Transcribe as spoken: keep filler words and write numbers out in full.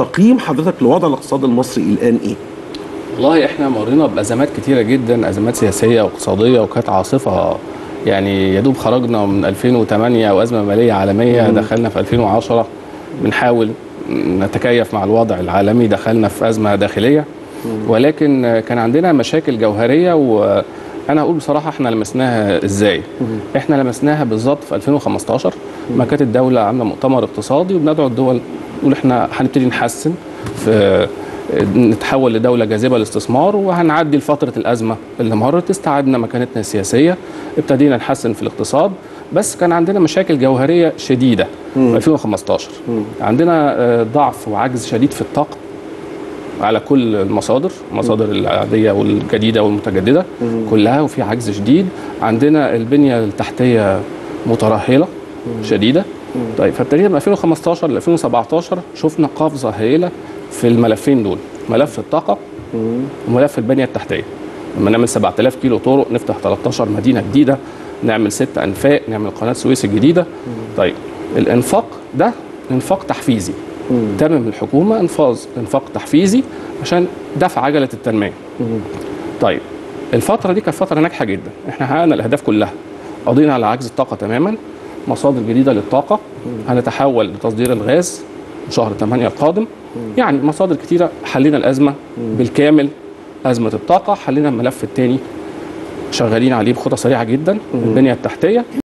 تقييم حضرتك لوضع الاقتصاد المصري الان ايه؟ والله احنا مرينا بازمات كتيره جدا، ازمات سياسيه واقتصاديه، وكانت عاصفه يعني يدوب خرجنا من ألفين وثمانية وازمه ماليه عالميه، مم. دخلنا في ألفين وعشرة بنحاول نتكيف مع الوضع العالمي، دخلنا في ازمه داخليه، مم. ولكن كان عندنا مشاكل جوهريه، و أنا هقول بصراحة إحنا لمسناها إزاي؟ إحنا لمسناها بالظبط في ألفين وخمستاشر لما كانت الدولة عاملة مؤتمر اقتصادي وبندعو الدول نقول إحنا هنبتدي نحسن، في نتحول لدولة جاذبة للاستثمار وهنعدي لفترة الأزمة اللي مرت، استعدنا مكانتنا السياسية، ابتدينا نحسن في الاقتصاد، بس كان عندنا مشاكل جوهرية شديدة في ألفين وخمستاشر. عندنا ضعف وعجز شديد في الطاقة على كل المصادر، المصادر العادية والجديدة والمتجددة كلها، وفي عجز شديد. عندنا البنية التحتية مترهلة شديدة. طيب فابتدينا من ألفين وخمستاشر ل ألفين وسبعتاشر شفنا قفزة هائلة في الملفين دول، ملف الطاقة وملف البنية التحتية. لما نعمل سبعة آلاف كيلو طرق، نفتح تلتاشر مدينة جديدة، نعمل ستة أنفاق، نعمل قناة السويس الجديدة. طيب الإنفاق ده إنفاق تحفيزي، تم من الحكومه انفاذ انفاق تحفيزي عشان دفع عجله التنميه. طيب الفتره دي كانت فتره ناجحه جدا، احنا حققنا الاهداف كلها، قضينا على عجز الطاقه تماما، مصادر جديده للطاقه، هنتحول لتصدير الغاز شهر ثمانية القادم، يعني مصادر كتيره. حلينا الازمه بالكامل، ازمه الطاقه، حلينا الملف الثاني شغالين عليه بخطه سريعه جدا، البنيه التحتيه.